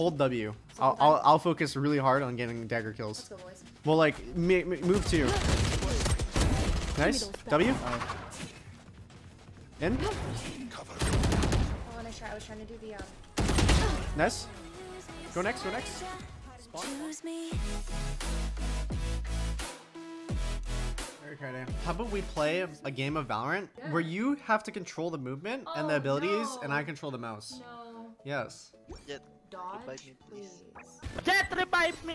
Hold W. I'll focus really hard on getting dagger kills. Let's go, boys. Well, like move two. Nice. W. In. I was trying to do the nice. Go next. Go next. Spawn. Okay, how about we play a game of Valorant where you have to control the movement and the abilities, and I control the mouse. No. Yes. Dodge, me, please. Me.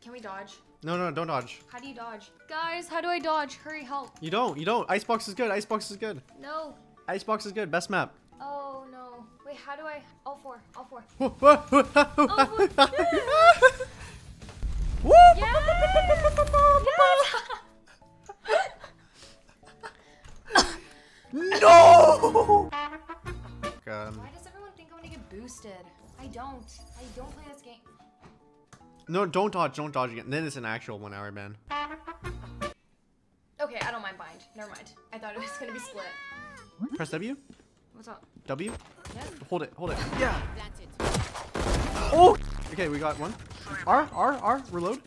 Can we dodge? No, no, don't dodge. How do you dodge? Guys, how do I dodge? Hurry, help. You don't. You don't. Icebox is good. Icebox is good. No. Icebox is good. Best map. Oh, no. Wait, how do I... All four. All four. Woo! Yes! No! Why does everyone think I'm gonna get boosted? I don't. I don't play this game. No, don't dodge. Don't dodge again. Then it's an actual 1 hour ban. Okay, I don't mind bind. Never mind. I thought it was gonna be split. Press W. What's up? W. Yeah. Hold it. Hold it. Yeah. That's it. Oh. Okay, we got one. R. Reload.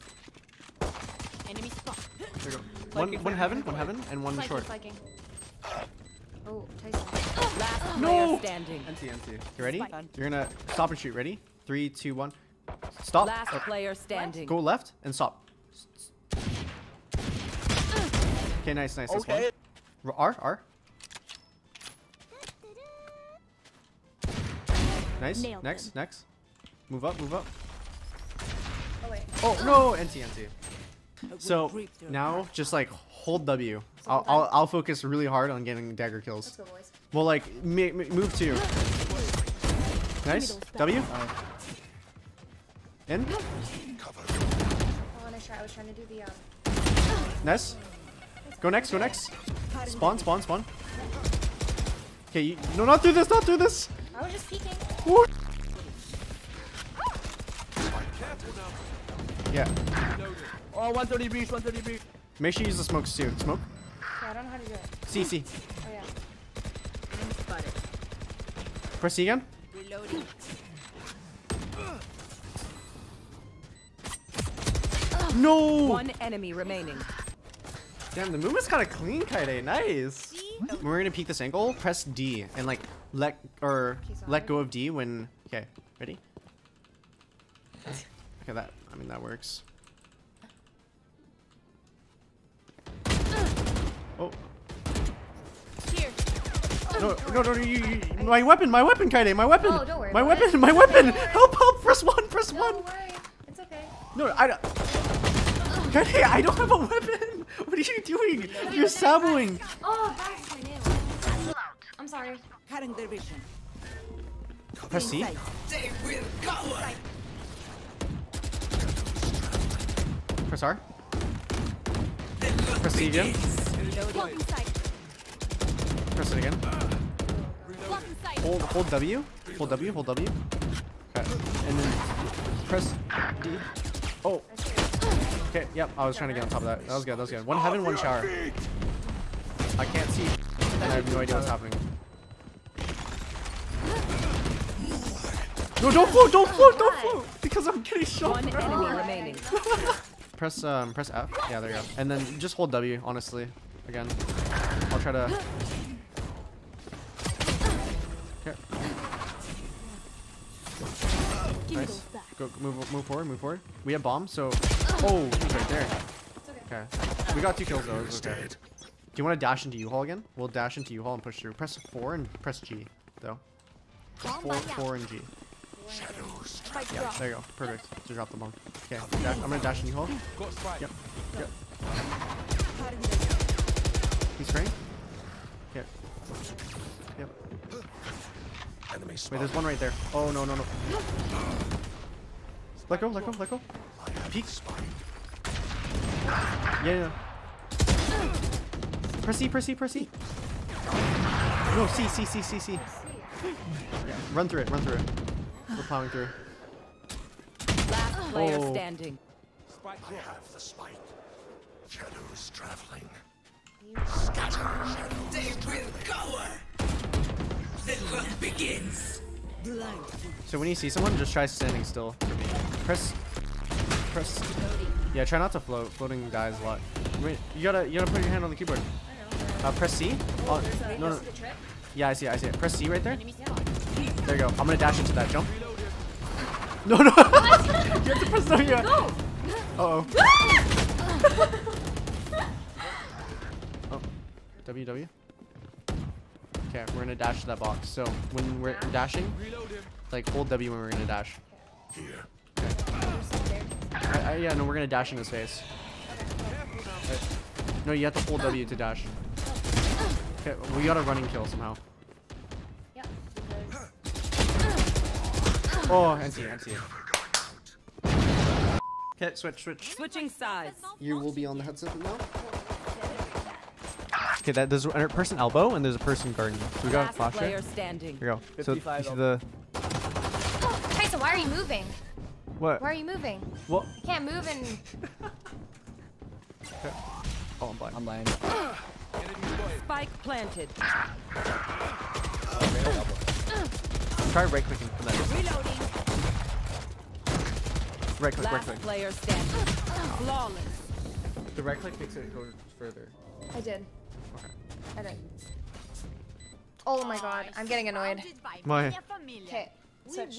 Enemy spot. There we go. One heaven, and one short. Oh, Tyson. Last player standing. NT, NT. You ready? You're gonna stop and shoot. Ready? 3, 2, 1. Stop. Last player standing. Go left and stop. Okay, nice, nice. Okay. This one. R. Nice. Nailed him. Next. Move up, move up. Oh, wait. Oh no! NT, NT. So now, just like hold W. I'll focus really hard on getting dagger kills. Go, well, like move two. Nice. W. In. I was trying to do the nice. Go next. Go next. Spawn. Okay. No, not through this. Not through this. I was just peeking. What? Yeah. Oh, 130 breach. 130 breach. Make sure you use the smokes too. Smoke. I don't know how to do it. C. Oh, yeah. Press C again. Reloading. No! One enemy remaining. Damn, the movement's kind of clean, Kyedae. Nice. We're gonna peek this angle. Press D and like let go of D when. Okay, ready? Okay, that. I mean, that works. Oh. Here. No, you, my weapon, Kyedae, my weapon. Oh, don't worry. My weapon. Help, press one. Don't worry. It's okay. No, I don't. Kyedae, I don't have a weapon. What are you doing? You're saboing. Oh, that's my nail. I'm sorry. Cutting their vision. Press C. They will cover. Press R. Press C again. Press it again. Hold W. Hold W. Okay. And then press D. Oh. Okay, yep. I was trying to get on top of that. That was good. One heaven, one shower. I can't see. And I have no idea what's happening. No, don't float! Because I'm getting shot. One enemy remaining. Press F. Yeah, there you go. And then just hold W, honestly. Again. I'll try to... Okay. Nice. Go, move forward. We have bomb, so... Oh, he's right there. Okay. We got 2 kills, though. It's okay. Do you want to dash into U-Haul again? We'll dash into U-Haul and push through. Press 4 and press G, though. 4 and G. Yeah, there you go. Perfect. To drop the bomb. Okay, I'm gonna dash in U-Haul. Yep. He's spraying. Yep. Wait, there's one right there. Oh, no. Let go. Peek. Yeah. Press C. No, C. Yeah, run through it. We're plowing through. Last player standing. I have the spike. Shadows traveling. Scatter. They will cover. The hunt begins. So when you see someone, just try standing still. Press. Yeah, try not to float. Floating guys a lot. You gotta put your hand on the keyboard. Press C. Oh, no. Yeah, I see it. Press C right there. There you go. I'm gonna dash into that jump. No. You have to press W. No. Oh. W. Okay, we're gonna dash to that box. So when we're dashing, like hold W when we're gonna dash. Here. Okay. Yeah, no, we're gonna dash in his face. Okay. No, you have to hold W to dash. Okay, we got a running kill somehow. Yep. Oh, NC. Okay, switch. Switching sides. You will be on the headset now. Okay, there's a person elbow and there's a person guarding. So we got flash it. Here we go. So you see the. Hey, so why are you moving? What? Why are you moving? What? You can't move and. Okay. Oh, I'm blind. Spike planted. Try right clicking for that. Reloading. Right click. Player standing. Flawless. The right click makes it go further. I did. Okay. I think. Oh my god, I'm getting annoyed. Why? Okay, switch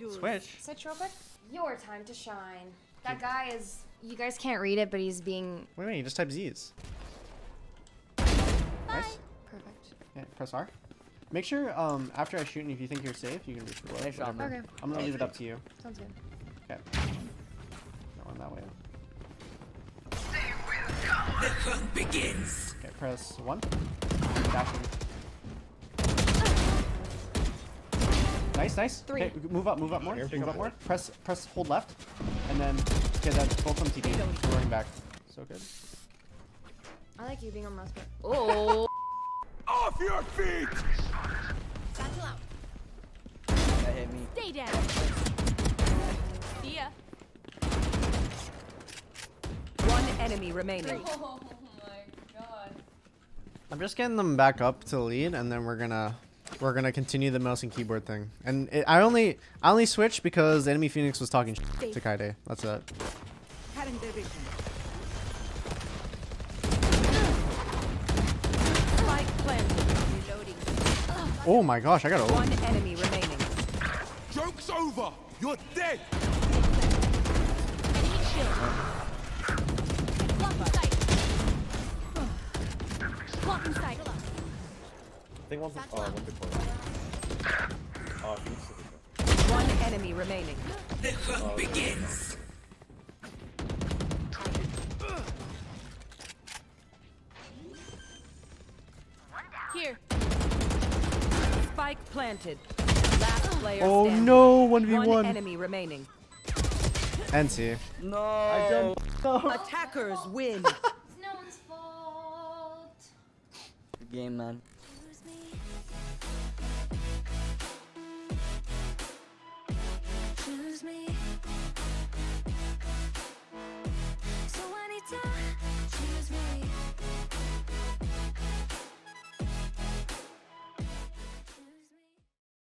real quick. Your time to shine. That guy is, you guys can't read it, but he's being... Wait a minute, you just type Z's. Bye. Nice. Perfect. Okay, press R. Make sure after I shoot and if you think you're safe, you can just roll. Okay. I'm gonna leave it up to you. Sounds good. Okay. That one that way. The hunt begins. Okay, press 1. Dashing. Nice. 3. Okay, move up more. Pick it up more. Press, hold left, and then okay, that's both of them TD. We're running back. So good. I like you being on mouse. Oh. Off your feet. Battle out. That hit me. Stay down. See ya. Enemy remaining. Oh my god. I'm just getting them back up to lead, and then we're gonna continue the mouse and keyboard thing. And I only switched because enemy Phoenix was talking to Kyedae. That's it. Oh my gosh, I got over. One enemy remaining. Joke's over. You're dead. I think one enemy remaining. The hunt begins. Here. Spike planted. Last player standing. No, 1v1. One enemy remaining. NC. No. I don't know. Attackers win. It's no one's fault. Good game, man.